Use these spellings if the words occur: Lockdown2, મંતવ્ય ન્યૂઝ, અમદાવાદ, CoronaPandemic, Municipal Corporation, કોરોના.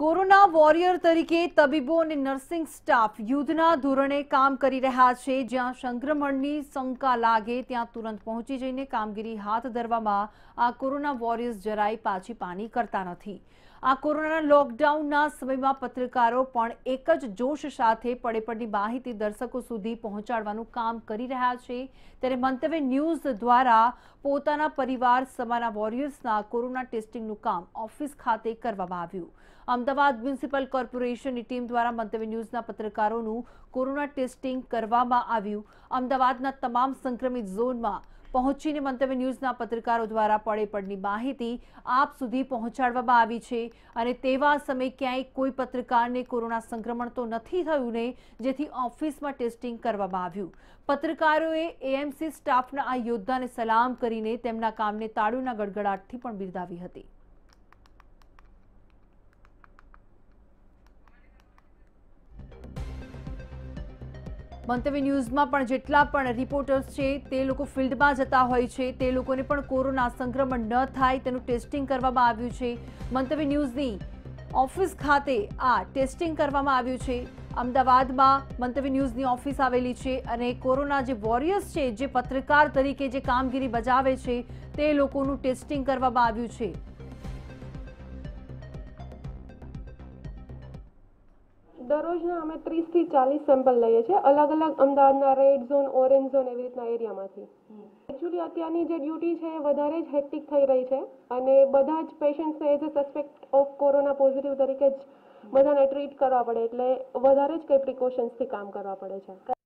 કોરોના warrior તરીકે તબીબો અને નર્સિંગ સ્ટાફ યુદ્ધના ધોરણે કામ કરી રહ્યા છે। જ્યાં સંક્રમણની શંકા લાગે ત્યાં તુરંત પહોંચી જઈને કામગીરી હાથ ધરવામાં આ કોરોના વોરિયર્સ જરાય પાછી પાની કરતા નથી। આ કોરોના લોકડાઉનના સમયમાં પત્રકારો પણ એક જ જોશ સાથે પડે પડની માહિતી દર્શકો સુધી પહોંચાડવાનું કામ કરી રહ્યા છે, ત્યારે મંતવ્ય ન્યૂઝ દ્વારા પોતાના પરિવાર સમાના વોરિયર્સના કોરોના ટેસ્ટિંગનું કામ ઓફિસ ખાતે કરવામાં આવ્યું। अमदावाद म्युनिसिपल कॉर्पोरेशन की टीम द्वारा मंतव्य न्यूज़ पत्रकारों कोरोना टेस्टिंग करवामां आव्युं। अमदावादना तमाम संक्रमित जोन में पहुंचीने मंतव्य न्यूज़ पत्रकारों द्वारा पड़े पड़नी माहिती आप सुधी पहोंचाडवामां आवी छे। अने तेवा समय क्यांय कोई पत्रकार ने कोरोना संक्रमण तो नथी थयुं ने जेथी ऑफिस में टेस्टिंग करवामां आव्युं। पत्रकारोए एएमसी स्टाफना आ योद्धाने सलाम करीने तेमना कामने ताळीओना गड़गड़ाटथी पण बिरदावी हती। मंतव्य न्यूज़ में पण जेटला पण रिपोर्टर्स छे ते लोको फील्ड में जता होय छे ते लोकोने पण कोरोना संक्रमण न थाय तेनु टेस्टिंग करवामां आव्युं छे। मंतव्य न्यूज़नी ऑफिस खाते आ टेस्टिंग करवामां आव्युं छे। अमदावाद में मंतव्य न्यूज़नी ऑफिस आवेली छे अने कोरोना जे वोरियर्स छे जे पत्रकार तरीके जे कामगीरी बजावे छे ते लोकोनु टेस्टिंग करवामां आव्युं छे। दररोजना अमे 30 થી 40 સેમ્પલ લઈએ છીએ અલગ અલગ અમદાવાદના રેડ ઝોન ઓરેન્જ ઝોન એવી રીતના એરિયામાંથી। એકચ્યુઅલી અત્યારની જે ડ્યુટી છે એ વધારે જ હેક્ટિક થઈ રહી છે અને બધા જ પેશન્ટ્સને as a suspect of કોરોના positive તરીકે જ બધાને ટ્રીટ કરવા પડે એટલે વધારે જ કંઈ પ્રિકોશન્સથી કામ કરવા પડે છે।